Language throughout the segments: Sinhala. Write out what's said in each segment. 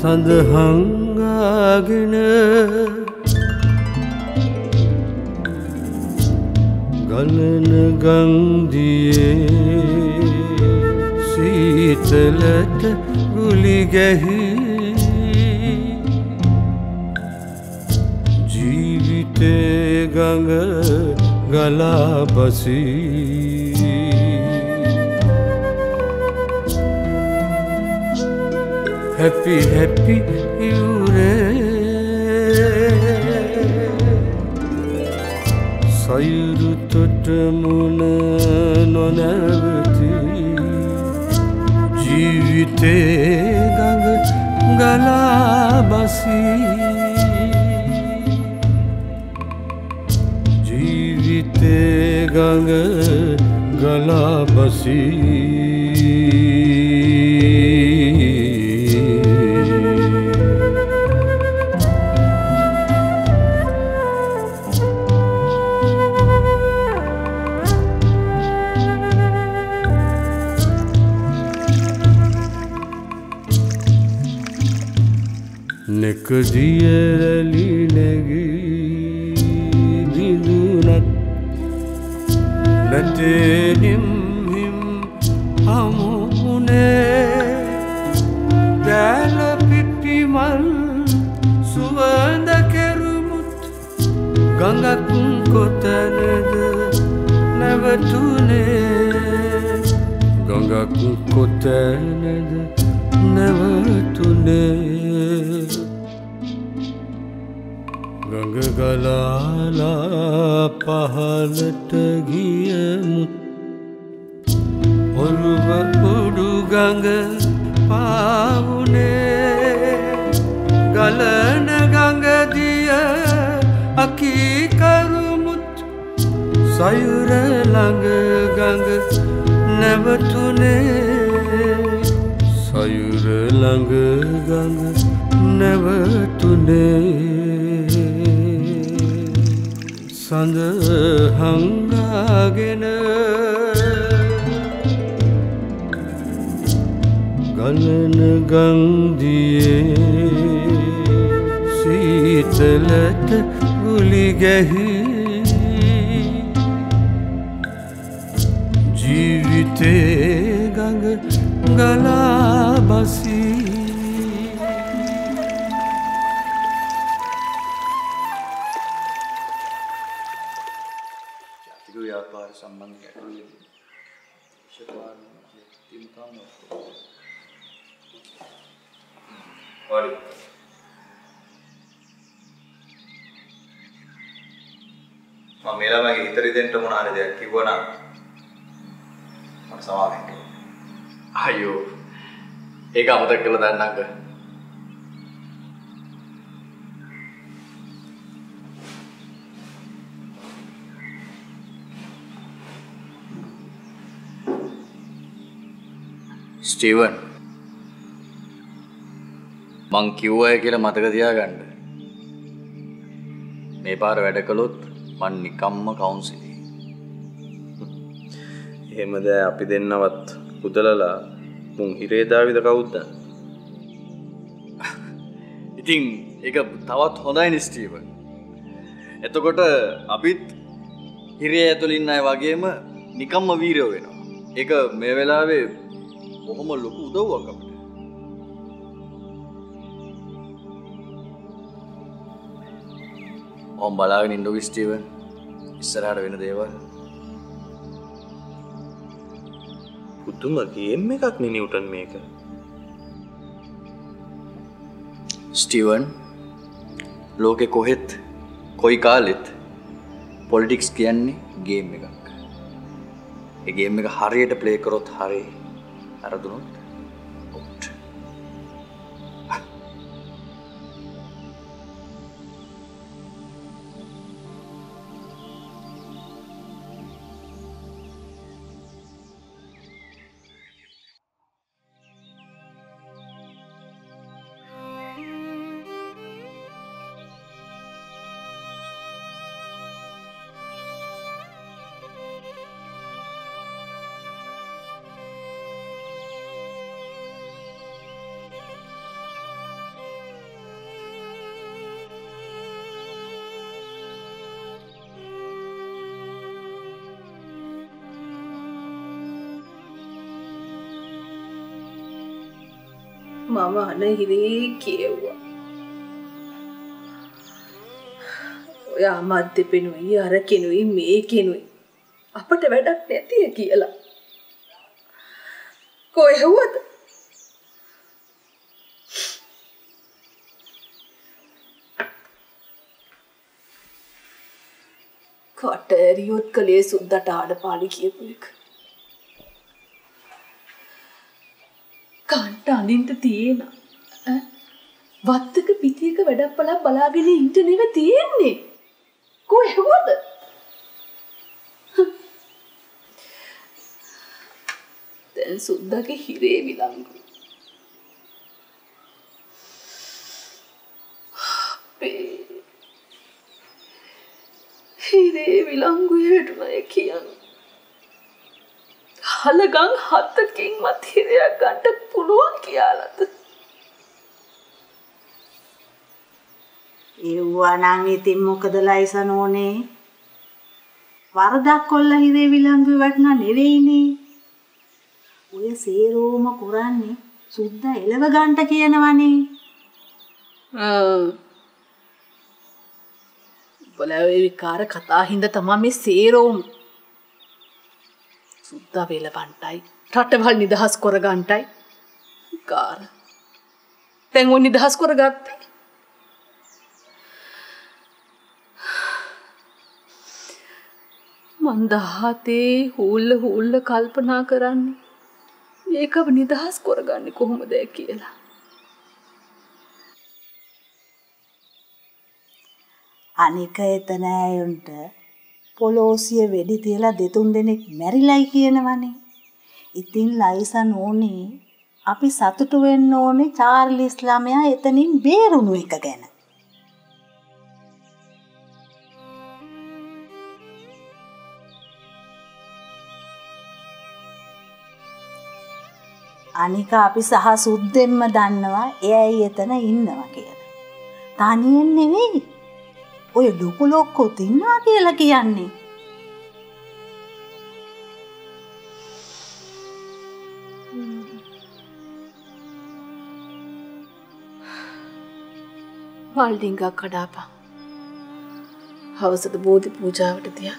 සඳහන්ගාගෙන ගලන ගංදියේ සීතලට ගුලි ගැහි ජීවිතේ ගඟ ගලා බසී. Happy, happy, yure Sayru tutamuna nonavati Jeevite ganga gala basi Jeevite ganga gala basi. nekadiyali nagi dilunat natenim him amune dala pitimal suwanda kerumut gangakun kotanada navatune gangakun kotanada navatune ගඟගලාලා පහලට ගියමුත් ඔළුව කුඩු ගඟ පාවුනේ ගලන ගඟදිය අකී කරුමුත් සයුර ළඟ ගඟ නැවතුනේ සයුර ළඟ ගඟ නැවතුනේ. සඳහන්ගාගෙන ගලන ගංදියේ සීතලට ගුලි ගැහි ජීවිතේ ගඟ ගලා බසී. मेरा मैं इतने दिन तो मना रहे थे कि वो ना मत सवाल है आयो एक आम तक के लिए ना कर स्टीवन मंग क्यों है कि ले मत कर दिया गंड मैं पार बैठे कलोत මන් නිකම්ම කවුන්සිලි. එහෙම දැන් අපි දෙන්නවත් උදලලා මුන් හිරේදාවිද කවුද? ඉතින් ඒක තවත් හොඳයිනේ ස්ටීවන්. එතකොට අපිත් හිරේ ඇතුළේ ඉන්න අය වගේම නිකම්ම වීරයෝ වෙනවා. ඒක මේ වෙලාවේ කොහොම ලොකු උදව්වක් අපිට. ඔම් බලාගෙන ඉන්නු ස්ටීවන් ඉස්සරහට වෙන දේවල් පුදුම ගේම් එකක් නේ නිව්ටන් මේක. ස්ටීවන් ලෝකෙ කොහෙත් කොයි කාලෙත් පොලිටික්ස් කියන්නේ ගේම් එකක්. ඒ ගේම් එක හරියට ප්ලේ කරොත් හරි අරදුනොත් මම අනහිරේ කියෙව්වා. ඔය අමාත්‍ය පෙනුයි අර කෙනුයි මේ කෙනුයි අපට වැඩක් නැතිය කියලා. කොහෙවත් කටරියොත් කලේ සුද්දට ආඩපාලි කියපු එක. කන්ට අඳින්ට තියෙන වත්තක පිටියක වැඩක් බලක් බලාගෙන ඉන්න නෙව තියෙන්නේ. කොහෙවද? දැන් සුද්දගේ හිරේ විලංගු. හිරේ විලංගුයට නෑ කියන්නේ. හලගං හතකින් මත් හිරයක් ගන්න පුළුවන් කියලාද? ඒවනම් ඉතින් මොකද ලයිසන් ඕනේ? වරදක් කොල්ල හිරේ විලංගු වටන නෙවෙයිනේ. ඔය සේරෝම කරන්නේ සුද්ද එලව ගන්න කියනවනේ. ආ බලාවේ විකාර කතා හින්දා තමයි මේ සේරෝම් සුද්ද වේලවන්ටයි රටවල් නිදහස් කරගන්නටයි විකාර. දැන් ඔය නිදහස් කරගත්තේ මන් දහතේ හූල්ල කල්පනා කරන්නේ මේකව නිදහස් කරගන්නේ කොහොමද කියලා. අනික එතන ඇයුන්ට පොලෝසිය වෙඩි තියලා 2-3 දෙනෙක් මැරිලයි කියනවනේ. ඉතින් ලයිසන් ඕනේ. අපි සතුටු වෙන්න ඕනේ චාර්ලිස් ළමයා එතනින් බේරුණු එක ගැන. අනික අපි සහ සුද්දෙන්ම දන්නවා එයයි එතන ඉන්නවා කියලා. තනියෙන් නෙවෙයි. ඔය ලොකු ලොක්කොත් ඉන්නවා කියලා කියන්නේ. වල්ඩින්ගක් කඩාපන්. හවසට බෝධි පූජාවට තියන්න.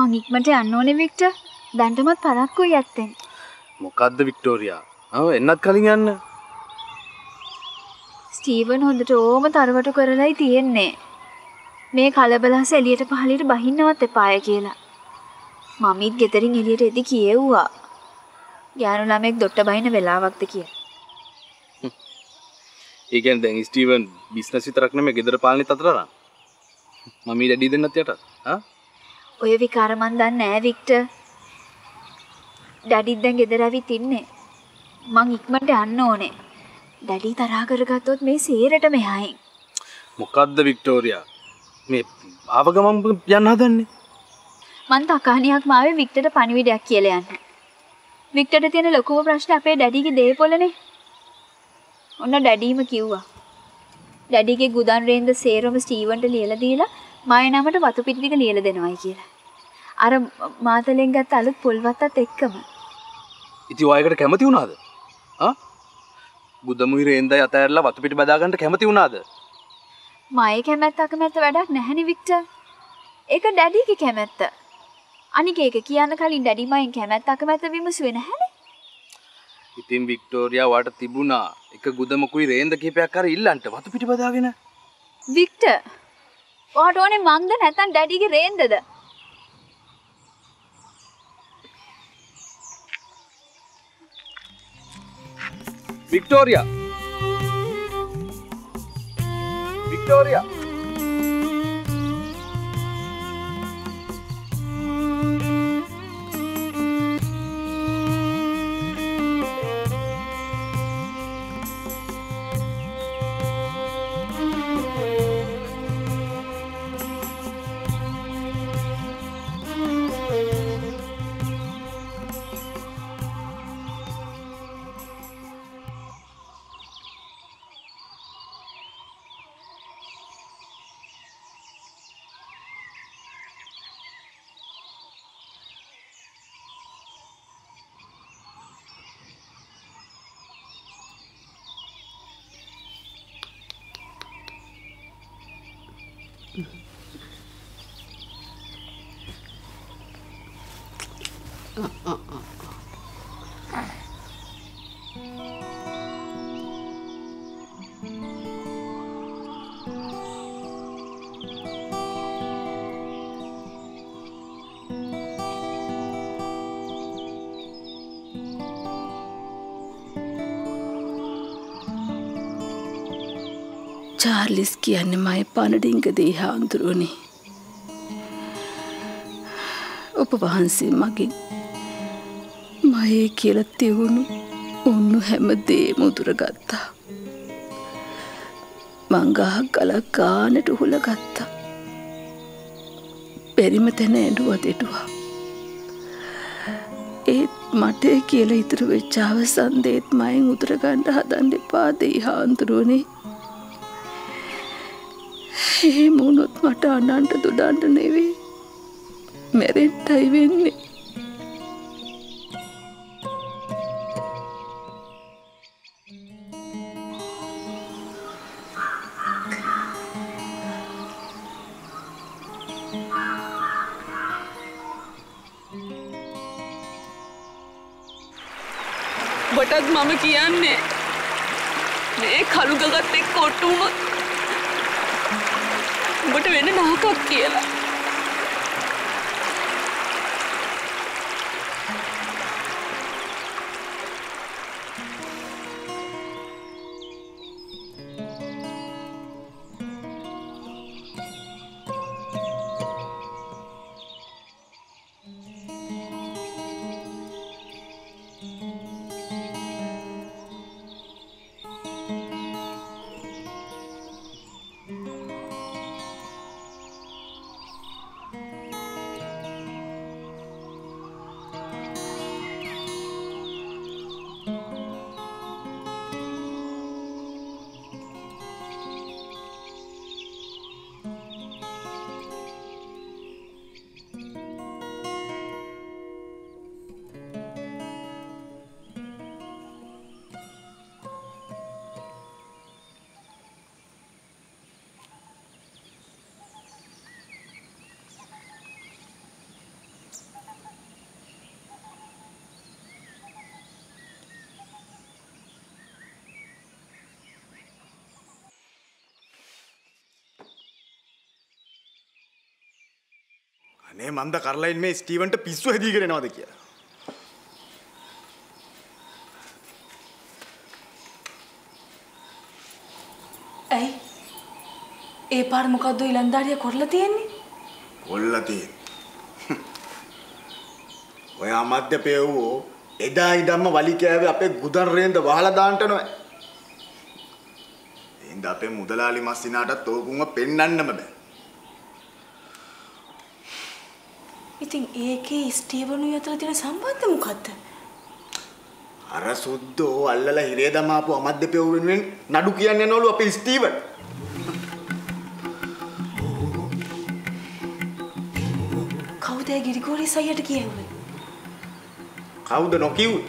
මං ඉක්මනට යන්න ඕනේ වික්ටර්. දැන්ටමත් පරක්කුයි යත්තේ. මොකද්ද වික්ටෝරියා? ආව එන්නත් කලින් යන්න. ස්ටීවන් හොඳට ඕම තරවටු කරලායි තියෙන්නේ. මේ කලබලස එළියට පහළියට බහින්නවත් එපාය කියලා. මමීත් ගෙදරින් එළියට එදි කියෙව්වා. යානු ළමෙක් දොට්ට බහින වෙලාවක්ද කියලා. ඒ කියන්නේ දැන් ස්ටීවන් බිස්නස් විතරක් නෙමෙයි ගෙදර පාලනේත් අතරලා. මමී ඩැඩි දෙන්නත් යටත්. ආ ඔය විකාර මන් දන්නේ නෑ වික්ටර්. ඩැඩි දැන් ගෙදර ඇවිත් ඉන්නේ. මං ඉක්මනට යන්න ඕනේ. ඩැඩි තරහා කරගත්තොත් මේ සේරට මෙහායින්. මොකද්ද වික්ටෝරියා? මේ ආව ගමන් යන්න හදන්නේ. මං තකහණියක් මාවේ වික්ටර්ට පණිවිඩයක් කියලා යන්න. වික්ටර්ට තියෙන ලොකුම ප්‍රශ්නේ අපේ ඩැඩිගේ දේපොළනේ. ඔන්න ඩැඩිම කිව්වා. ඩැඩිගේ ගුදන් රේන්ද සේරම ස්ටීවන්ට ලියලා දීලා මය නමට වතු පිටි ටික ලියලා දෙනවයි කියලා. අර මාතලෙන් ගත්ත අලුත් පොල්වත්තත් එක්කම. ඉතින් ඔයයකට කැමති වුණාද? ආ? බුදමුහි රේන්දයි අතහැරලා වතු පිටි බදා ගන්නට කැමති වුණාද? මයේ කැමැත්ත අකමැත්ත වැඩක් නැහැනේ වික්ටර්. ඒක ඩැඩිගේ කැමැත්ත. අනික ඒක කියන්න කලින් ඩැඩි මයෙන් කැමැත්ත අකමැත්ත විමසුවේ නැහැනේ. ඉතින් වික්ටෝරියා වාට තිබුණා එක ගුදමකුයි රේන්ද කීපයක් අර ඉල්ලන්ට වතු පිටි බදාගෙන. වික්ටර් වාට ඕනේ මන්ද නැත්නම් ඩැඩිගේ රේන්දද? වික්ටෝරියා වික්ටෝරියා චාර්ලිස් කියන්නේ මයි පණඩින්ක දී හාමුදුරුවනි. ඔබ වහන්සේ මගින් මයේ කියලා තියුණු ඔන්නු හැමදේම උදුරගත්තා. මං ගහක් ගලක් ගානට උහුලගත්තා. පෙරිම තැන ඇඬුවා දෙටුවා. ඒත් මට කියලා ඉතුරු වෙච්ච අවසන් දේත් මයෙන් උදුරගන්න හදන්න එපා දෙයි හාමුදුරුවනි. ඒ මුණුත් මට අනන්ට දුඩන්න නෙවෙයි මැරෙන්නයි වෙන්නේ. බටත් මම කියන්නේ මේ කළු ගගත් එක්ක ඔට්ටුම ඔබට වෙන නහකක් කියලා. අනේ මන්ද කරලයින් මේ ස්ටීවන්ට පිස්සු හැදීගෙන එනවද කියලා. ඇයි? ඒ පාර මොකද්ද ඊලන්දාරිය කරලා තියෙන්නේ? කොල්ලා තියෙන්නේ. ඔය අමද්ද පෙව්වෝ එදා ඉඳන්ම වලි කෑවේ අපේ ගුදන් රේන්ද වහලා දාන්නට නෑ. එහෙනම් අපේ මුදලාලි මස්සිනාටත් ඕකුන්ව පෙන්නන්නම බෑ. ඉතින් ඒකේ ස්ටීවන්ුයි අතර තියෙන සම්බන්ධය මොකද්ද? අර සුද්දෝ අල්ලලා හිරේ දමාපු අමද්දපේ වෙනුවෙන් නඩු කියන්නේ නැනවලු අපේ ස්ටීවන්. කවුද ඒ ගිරිගෝරි සයියට කියුවේ? කවුද නොකිව්වේ?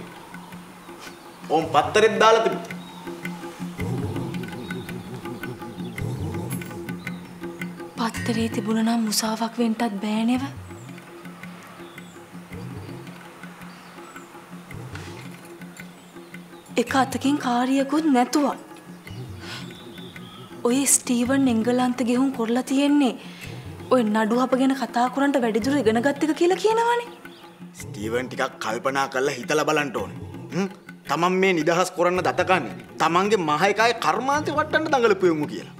ඕම් පත්තරෙත් දාලා තිබුණා. පත්තරේ තිබුණා නම් මුසාවක් වෙන්නත් බෑ නේද? එක අතකින් කාර්යයකුත් නැතුව. ඔය ස්ටීවන් එංගලන්ත ගෙහුම් කරලා තියෙන්නේ ඔය නඩු අප ගැන කතා කරන්න වැඩිදුර ඉගෙනගත් එක කියලා කියනවනේ. ස්ටීවන් ටිකක් කල්පනා කරලා හිතලා බලන්න ඕනේ. තමන් මේ නිදහස් කරන්න දත ගන්න. තමන්ගේ මහ එකයි කර්මාන්තේ වටන්න දඟලපු යමු කියලා.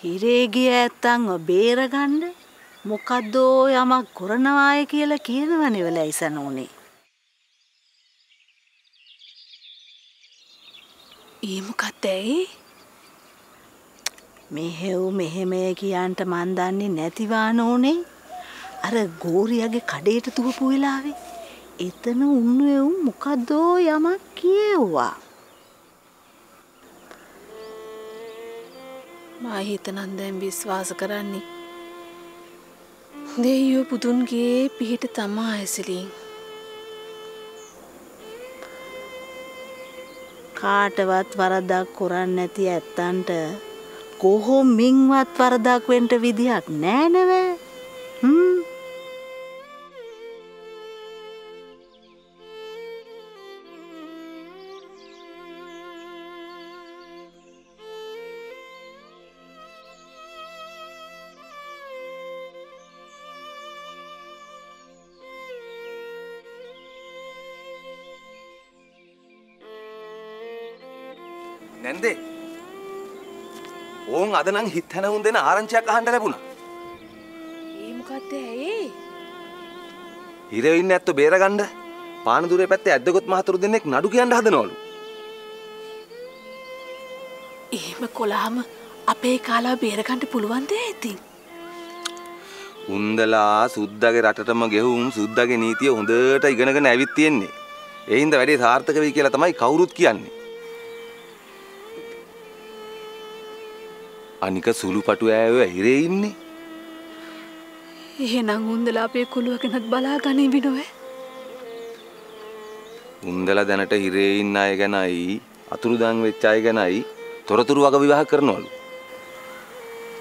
හිරේගිය ඇත්තන් බේරගන්න මොකද්දෝ යමක් කරනවාය කියලා කියනවනේ වෙලයිසන උනේ. ඒ මොකක්ද ඒ? මෙහෙව් මෙහෙමයි කියන්ට මන් දන්නේ නැතිවාන උනේ. අර ගෝරියාගේ කඩේට තුවපු වෙලාවේ එතන උන්නේ මොකද්දෝ යමක් කියෙව්වා. මා හිතනම් දැන් විශ්වාස කරන්නේ දෙයියෝ පුදුන්ගේ පිහිට තමා ඇසලින්. කාටවත් වරදක් කරන්නේ නැති ඇත්තන්ට කොහොමින්වත් වරදක් වෙන්න විදියක් නෑ නේද? නැන්දේ ඕන් අද නම් හිත හැනවුන් දෙන ආරංචියක් අහන්න ලැබුණා. ඒ මොකද්ද ඇයි? ඉරවින් නැත්තෝ බේරගන්න පානදුරේ පැත්තේ ඇද්දගොත් මහතුරු දෙන්නෙක් නඩු කියන්න හදනවලු. එහෙම කොළහම අපේ කාලා බේරගන්න පුළුවන්ද ඉතින්? උන්දලා සුද්දාගේ රටටම ගෙහුම් සුද්දාගේ නීතිය හොඳට ඉගෙනගෙන ඇවිත් තියෙන්නේ. ඒ හින්දා වැඩේ සාර්ථක වෙයි කියලා තමයි කවුරුත් කියන්නේ. අනික සුළුපටු ඇයව හිරේ ඉන්නේ. එහෙනම් උන්දලා අපේ කුලුවකනත් බලා ගන්නේ විනෝය. උන්දලා දැනට හිරේ ඉන්න අය ගැනයි අතුරුදන් වෙච්ච අය ගැනයි තොරතුරු වග විවාහ කරනවලු.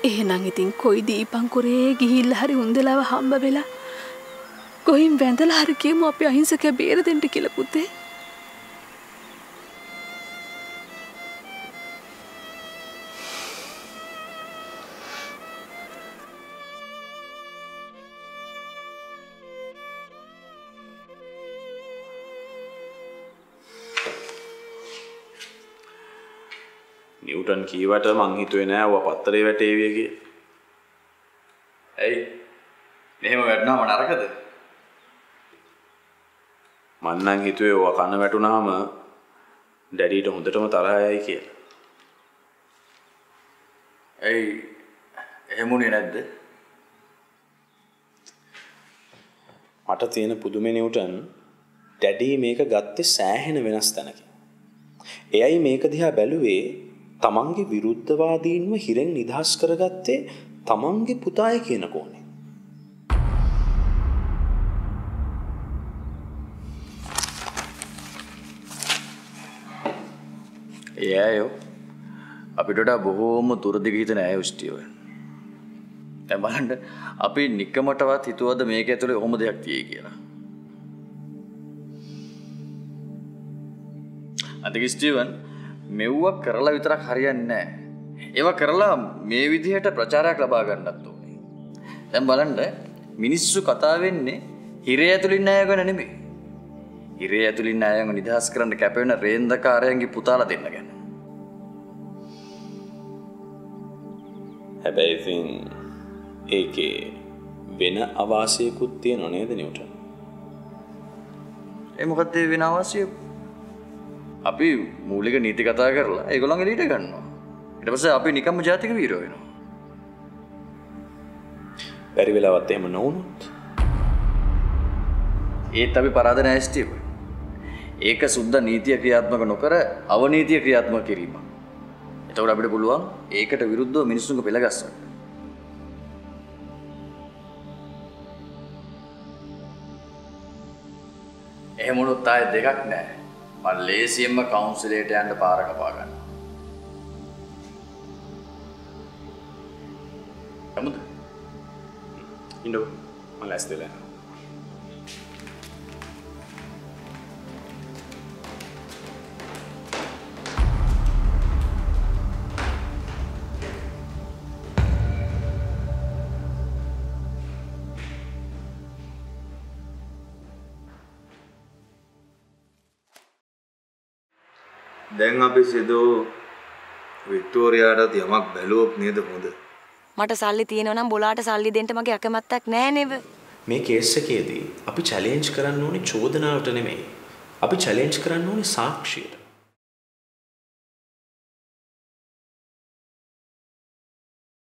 එහෙනම් ඉතින් කොයි දීපං කුරේ ගිහිල්ලා හරි උන්දලාව හම්බ වෙලා කොහින් වැඳලා හරි කියමු අපි අහිංසකයා බේර දෙන්න කියලා පුතේ. නිව්ටන් කීවට මං හිතුවේ නෑ ඔය පත්තරේ වැටේවිය කියලා. ඇයි? මෙහෙම වැටුණාම නරකද? මං නම් හිතුවේ ඔය කන වැටුණාම ඩැඩීට හොඳටම තරහ යයි කියලා. ඇයි? එහෙමුනේ නැද්ද? මට තියෙන පුදුමේ නිව්ටන් ඩැඩී මේක ගත්තේ සෑහෙන වෙනස් තැනකින්. එයයි මේක දිහා බැලුවේ තමන්ගේ විරුද්ධවාදීන්ව හිරෙන් නිදහස් කරගත්තේ තමන්ගේ පුතාය කියන කෝණේ. එයයෝ අපිට වඩා බොහෝම දුරදිග හිතන අය උස්ටියෝ. දැන් බලන්න අපි නිකමටවත් හිතුවද මේක ඇතුලේ කොහොම දෙයක් තියෙයි කියලා. අදගේ ස්ටීවන් මෙව්ව කරලා විතරක් හරියන්නේ නැහැ. ඒව කරලා මේ විදිහට ප්‍රචාරයක් ලබා ගන්නත් ඕනේ. දැන් බලන්න මිනිස්සු කතා වෙන්නේ හිරේ ඇතුළින් නෑ ගැන නෙමෙයි. ඉරේ ඇතුළින් අයව නිදහස් කරන්න කැපවෙන රේන්දකාරයන්ගේ පුතාලා දෙන්න ගැන. හැබැයි ඉතින් ඒකේ වෙන අවාසියකුත් තියෙනව නේද නියුටන්? ඒ මොකද ඒ වෙන අවාසිය? අපි මූලික නීති කතා කරලා ඒගොල්ලන් එලීට ගන්නවා. ඊට පස්සේ අපි නිකම්ම ජාතික වීරයෝ වෙනවා. බැරි වෙලාවත් එහෙම නොවුනොත් ඒත් අපි පරාද න්‍යායස්තිය. ඒක සුද්ධ නීතිය ක්‍රියාත්මක නොකර අවනීතිය ක්‍රියාත්මක කිරීම. එතකොට අපිට පුළුවන් ඒකට විරුද්ධව මිනිස්සුන්ව පෙළගස්සන්න. එහෙම වුණොත් ආයේ දෙකක් නැහැ. මම ලේසියෙන්ම කවුන්සිලයට යන්න පාර කපා ගන්නවා. හමුද? ඉන්නකො මම ලෑස්තිලා. දැන් අපි සිදු වික්ටෝරියාට යමක් බැලුවොත් නේද හොඳ? මට සල්ලි තියෙනවා නම් බොලාට සල්ලි දෙන්න මගේ අකමැත්තක් නෑ නේද? මේ කේස් එකේදී අපි චැලෙන්ජ් කරන්න ඕනේ චෝදනාවට නෙමෙයි. අපි චැලෙන්ජ් කරන්න ඕනේ සාක්ෂියට.